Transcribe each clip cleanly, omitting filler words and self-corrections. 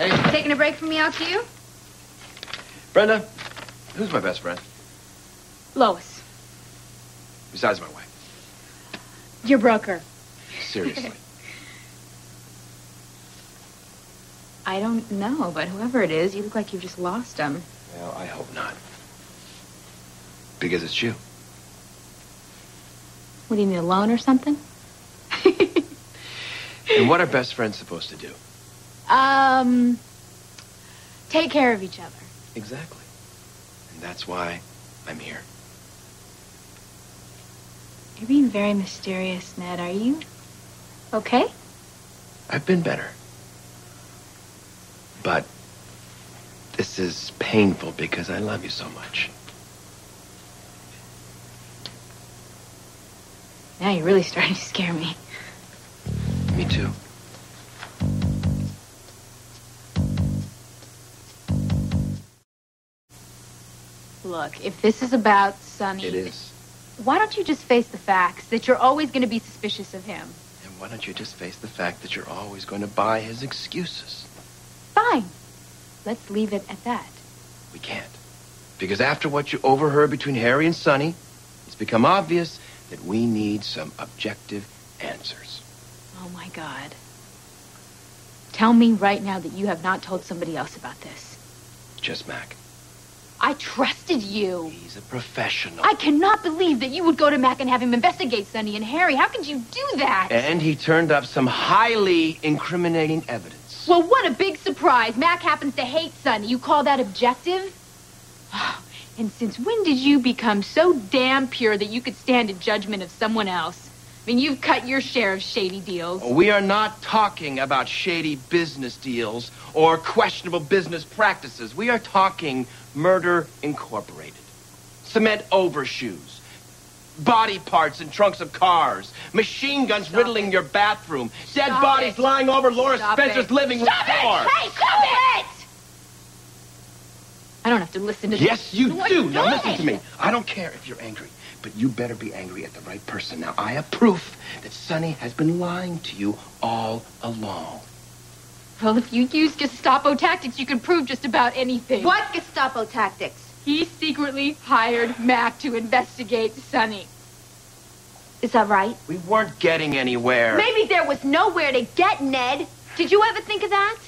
Hey. Taking a break from ELQ? Brenda, who's my best friend? Lois. Besides my wife. Your broker. Seriously. I don't know, but whoever it is, you look like you've just lost him. Well, I hope not. Because it's you. What, do you need a loan or something? And what are best friends supposed to do? Take care of each other. Exactly. And that's why I'm here. You're being very mysterious, Ned. Are you okay? I've been better. But this is painful because I love you so much. Now you're really starting to scare me. Me too. Look, if this is about Sonny... It is. Why don't you just face the facts that you're always going to be suspicious of him? And why don't you just face the fact that you're always going to buy his excuses? Fine. Let's leave it at that. We can't. Because after what you overheard between Harry and Sonny, it's become obvious that we need some objective answers. Oh, my God. Tell me right now that you have not told somebody else about this. Just Mac. I trusted you. He's a professional. I cannot believe that you would go to Mac and have him investigate Sonny and Harry. How could you do that? And he turned up some highly incriminating evidence. Well, what a big surprise. Mac happens to hate Sonny. You call that objective? Oh, and since when did you become so damn pure that you could stand a judgment of someone else? I mean, you've cut your share of shady deals. We are not talking about shady business deals or questionable business practices. We are talking Murder Incorporated. Cement overshoes. Body parts in trunks of cars. Machine guns riddling your bathroom. Dead bodies lying over Laura Spencer's living room floor. Hey, stop it! I don't have to listen to this. Yes, you do. Now listen to me. I don't care if you're angry, but you better be angry at the right person. Now, I have proof that Sonny has been lying to you all along. Well, if you use Gestapo tactics, you can prove just about anything. What Gestapo tactics? He secretly hired Mac to investigate Sonny. Is that right? We weren't getting anywhere. Maybe there was nowhere to get, Ned. Did you ever think of that?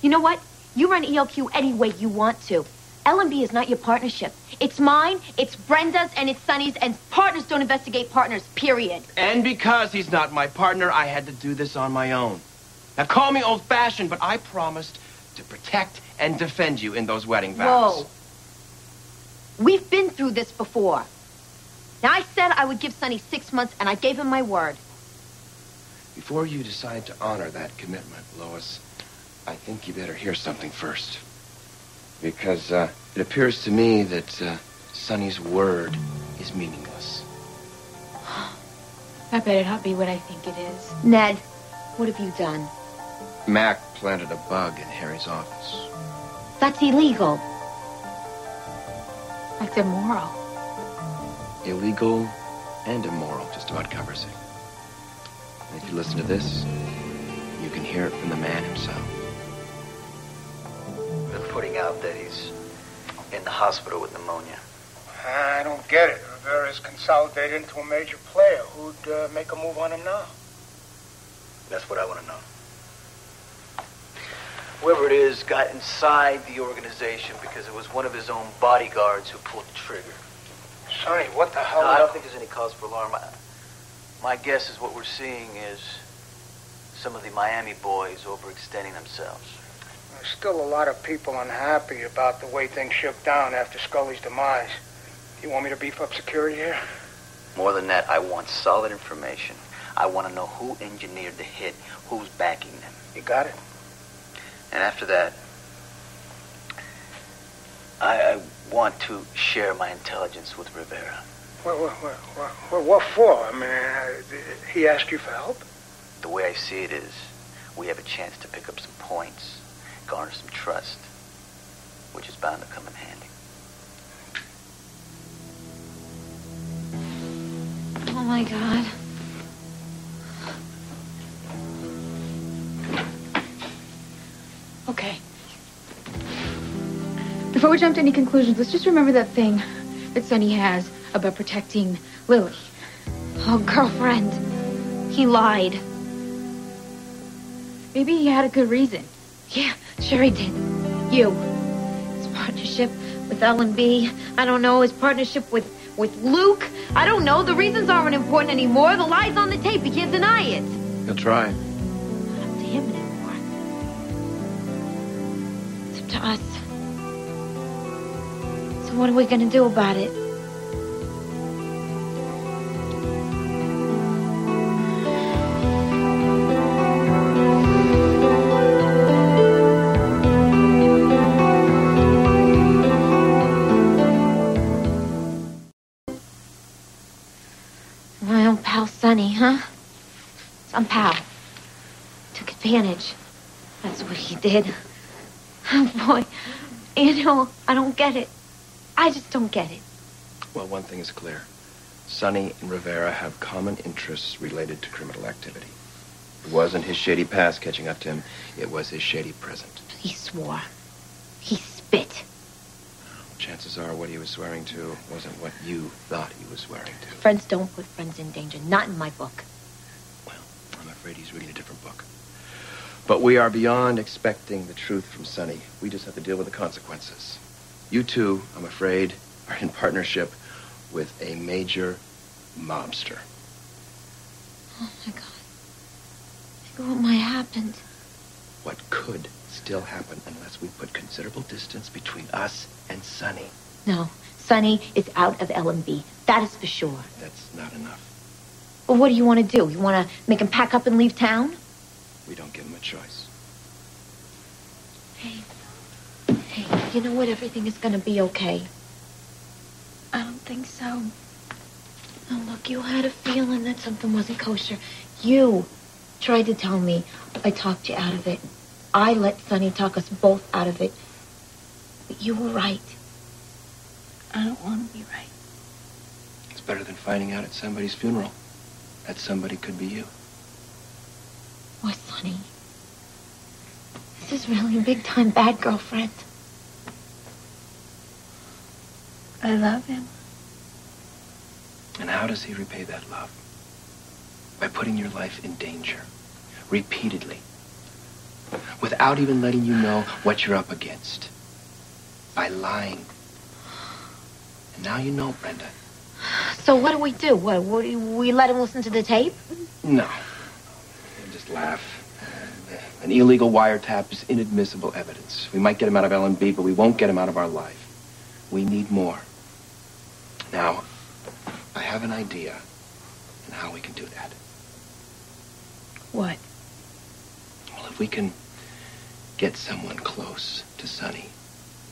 You know what? You run ELQ any way you want to. L&B is not your partnership. It's mine, it's Brenda's, and it's Sonny's, and partners don't investigate partners, period. And because he's not my partner, I had to do this on my own. Now, call me old-fashioned, but I promised to protect and defend you in those wedding vows. Whoa. We've been through this before. Now, I said I would give Sonny 6 months, and I gave him my word. Before you decide to honor that commitment, Lois, I think you better hear something first. Because it appears to me that Sonny's word is meaningless. That better not be what I think it is. Ned, what have you done? Mac planted a bug in Harry's office. That's illegal. That's immoral. Illegal and immoral just about covers it. And if you listen to this, you can hear it from the man himself. They're putting out that he's in the hospital with pneumonia. I don't get it. Rivera's consolidated into a major player. Who'd make a move on him now? That's what I want to know. Whoever it is got inside the organization because it was one of his own bodyguards who pulled the trigger. Sonny, what the hell? No, I don't think there's any cause for alarm. My guess is what we're seeing is some of the Miami boys overextending themselves. There's still a lot of people unhappy about the way things shook down after Scully's demise. You want me to beef up security here? More than that, I want solid information. I want to know who engineered the hit, who's backing them. You got it? And after that, I want to share my intelligence with Rivera. Well, what for? I mean, he asked you for help? The way I see it is, we have a chance to pick up some points, garner some trust, which is bound to come in handy. Oh, my God. Okay. Before we jump to any conclusions, let's just remember that thing that Sonny has about protecting Lily. Oh, girlfriend. He lied. Maybe he had a good reason. Yeah, sure he did. You. His partnership with L&B. I don't know, his partnership with Luke. I don't know. The reasons aren't important anymore. The lie's on the tape. You can't deny it. That's right. It's not up to him anymore. It's up to us. So what are we gonna do about it? Sonny, huh? Some pal. Took advantage. That's what he did. Oh, boy. You know, I don't get it. I just don't get it. Well, one thing is clear. Sonny and Rivera have common interests related to criminal activity. It wasn't his shady past catching up to him. It was his shady present. He swore. He spit. Chances are what he was swearing to wasn't what you thought he was swearing to. Friends don't put friends in danger. Not in my book. Well, I'm afraid he's reading a different book. But we are beyond expecting the truth from Sonny. We just have to deal with the consequences. You two, I'm afraid, are in partnership with a major mobster. Oh, my God. Think of what might have happened. What could still happen unless we put considerable distance between us and Sonny. No, Sonny is out of L&B. That is for sure. That's not enough. Well, what do you want to do? You want to make him pack up and leave town? We don't give him a choice. Hey, you know what? Everything is going to be okay. I don't think so. Now, look, you had a feeling that something wasn't kosher. You tried to tell me. I talked you out of it. I let Sonny talk us both out of it. But you were right. I don't want to be right. It's better than finding out at somebody's funeral. That somebody could be you. Or Sonny. This is really a big-time bad girlfriend. I love him. And how does he repay that love? By putting your life in danger. Repeatedly. Without even letting you know what you're up against. By lying. And now you know, Brenda. So what do? What, we let him listen to the tape? No. He'll just laugh. An illegal wiretap is inadmissible evidence. We might get him out of L&B, but we won't get him out of our life. We need more. Now, I have an idea on how we can do that. What? Well, if we can get someone close to Sonny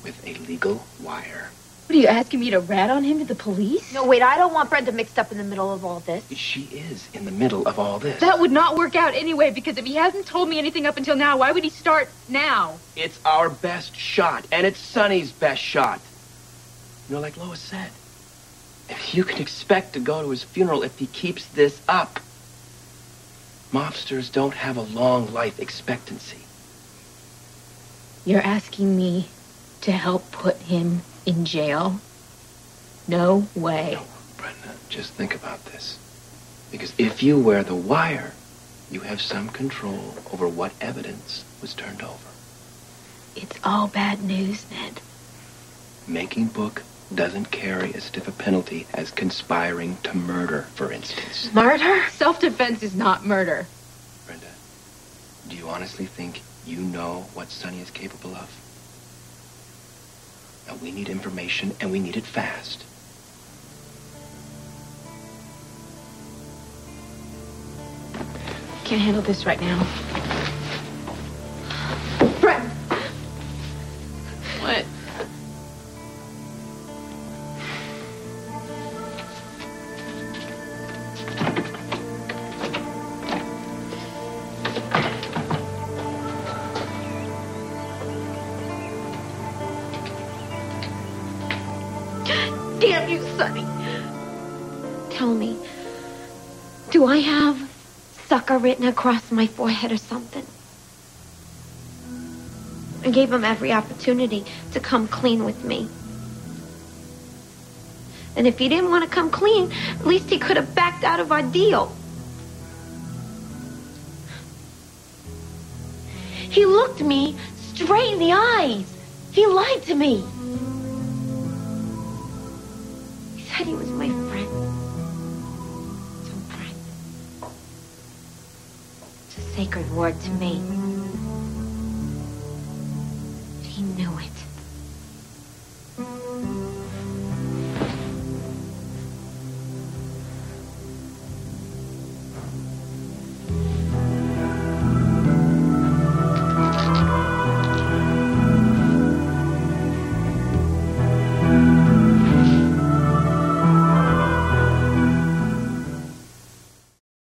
with a legal wire. What are you asking me to rat on him to the police? No, wait, I don't want Brenda mixed up in the middle of all this. She is in the middle of all this. That would not work out anyway, because if he hasn't told me anything up until now, why would he start now? It's our best shot, and it's Sonny's best shot. You know, like Lois said, if you can expect to go to his funeral if he keeps this up. Mobsters don't have a long life expectancy. You're asking me to help put him in jail? No way. No, Brenda, just think about this. Because if you wear the wire, you have some control over what evidence was turned over. It's all bad news, Ned. Making book doesn't carry as stiff a penalty as conspiring to murder, for instance. Murder? Self-defense is not murder. Brenda, do you honestly think you know what Sonny is capable of? Now, we need information, and we need it fast. Can't handle this right now. Brenda! What? Damn you, Sonny. Tell me, do I have sucker written across my forehead or something? and gave him every opportunity to come clean with me. And if he didn't want to come clean, at least he could have backed out of our deal. He looked me straight in the eyes. He lied to me. He said he was my friend. So, friend, it's a sacred word to me.